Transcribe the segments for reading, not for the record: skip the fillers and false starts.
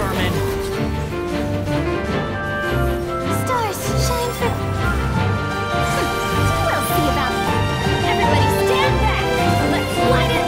vermin. Stars, shine for... We'll see about that. Everybody stand back! Let's light it!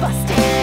Busted.